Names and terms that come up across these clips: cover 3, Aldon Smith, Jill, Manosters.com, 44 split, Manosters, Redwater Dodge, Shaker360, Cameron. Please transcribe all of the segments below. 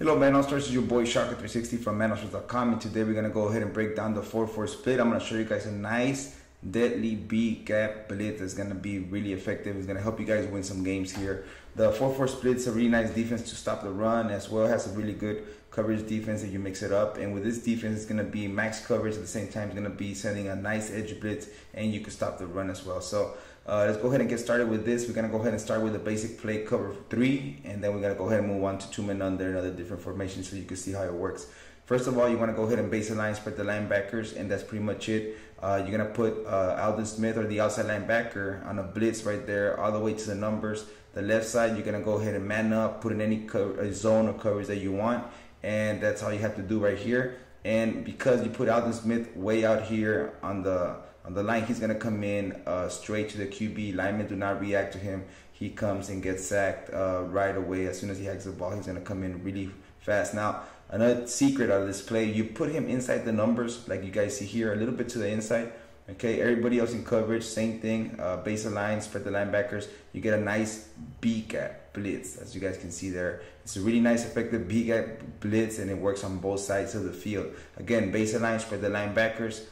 Hello Manosters, it's your boy Shaker360 from Manosters.com, and today we're going to go ahead and break down the 4-4 split. I'm going to show you guys a nice deadly B-gap blitz that's going to be really effective. It's going to help you guys win some games here. The 4-4 split is a really nice defense to stop the run, as well has a really good coverage defense if you mix it up. And with this defense, it's going to be max coverage at the same time. It's going to be sending a nice edge blitz, and you can stop the run as well. So let's go ahead and get started with this. We're going to go ahead and start with the basic play cover 3, and then we're going to go ahead and move on to 2-man under and other different formations so you can see how it works. First of all, you want to go ahead and base the line, spread the linebackers, and that's pretty much it. You're going to put Aldon Smith or the outside linebacker on a blitz right there all the way to the numbers. The left side, you're going to go ahead and man up, put in any zone or coverage that you want, and that's all you have to do right here. And because you put Aldon Smith way out here on the line, he's going to come in straight to the QB. Linemen do not react to him. He comes and gets sacked right away. As soon as he hacks the ball, he's going to come in really fast. Now, another secret out of this play, you put him inside the numbers, like you guys see here, a little bit to the inside. Okay, everybody else in coverage, same thing. Base the line, spread the linebackers. You get a nice B-gap blitz, as you guys can see there. It's a really nice, effective B-gap blitz, and it works on both sides of the field. Again, base the line, spread the linebackers,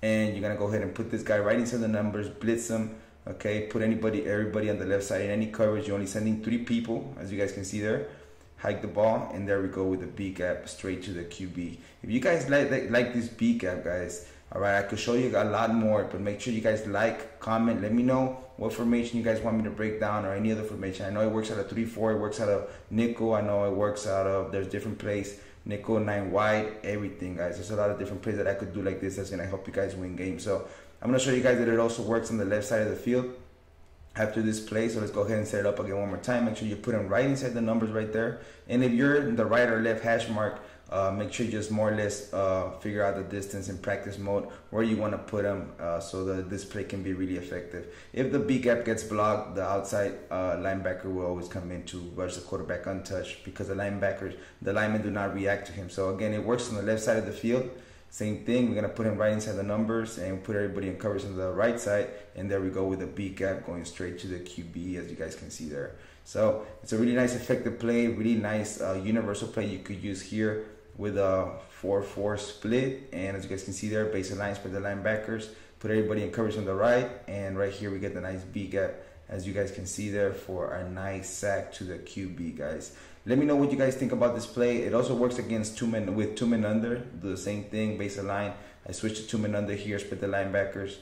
and you're gonna go ahead and put this guy right into the numbers, blitz him. Okay, put everybody on the left side in any coverage. You're only sending 3 people, as you guys can see there. Hike the ball, and there we go with the B-gap straight to the QB. If you guys like this B-gap, guys, all right, I could show you a lot more, but make sure you guys like, comment, let me know what formation you guys want me to break down or any other formation. I know it works out of 3-4, it works out of nickel, I know it works out of, there's different plays, nickel, 9 wide, everything, guys. There's a lot of different plays that I could do like this that's going to help you guys win games. So I'm going to show you guys that it also works on the left side of the field after this play. So let's go ahead and set it up again one more time. Make sure you put them right inside the numbers right there, and if you're in the right or left hash mark, make sure you just more or less figure out the distance in practice mode where you want to put them so that this play can be really effective. If the B-gap gets blocked, the outside linebacker will always come in to rush the quarterback untouched, because the linemen do not react to him. So again, it works on the left side of the field. Same thing, we're going to put him right inside the numbers and put everybody in coverage on the right side. And there we go with the B-gap going straight to the QB, as you guys can see there. So it's a really nice effective play, really nice universal play you could use here with a 4-4 split. And as you guys can see there, base the lines, put the linebackers, put everybody in coverage on the right. And right here we get the nice B-gap, as you guys can see there, for a nice sack to the QB, guys. Let me know what you guys think about this play. It also works against 2-man with 2-man under. Do the same thing, base the line. I switched to 2-man under here, spread the linebackers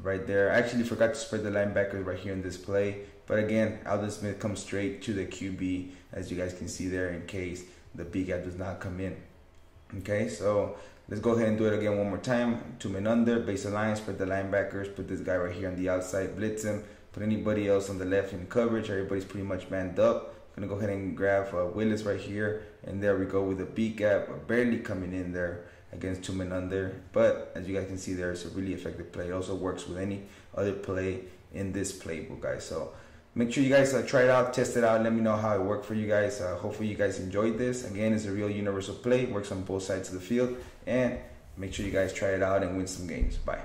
right there. I actually forgot to spread the linebackers right here in this play. But again, Aldon Smith comes straight to the QB, as you guys can see there, in case the B-gap does not come in. Okay, so let's go ahead and do it again one more time. 2-man under, base the line, spread the linebackers, put this guy right here on the outside, blitz him, put anybody else on the left in coverage. Everybody's pretty much manned up. Gonna go ahead and grab Willis right here, and there we go with a B-gap barely coming in there against 2-man under. But as you guys can see there, it's a really effective play. It also works with any other play in this playbook, guys. So make sure you guys try it out, test it out, let me know how it worked for you guys. Hopefully you guys enjoyed this. Again, it's a real universal play, it works on both sides of the field, and make sure you guys try it out and win some games. Bye.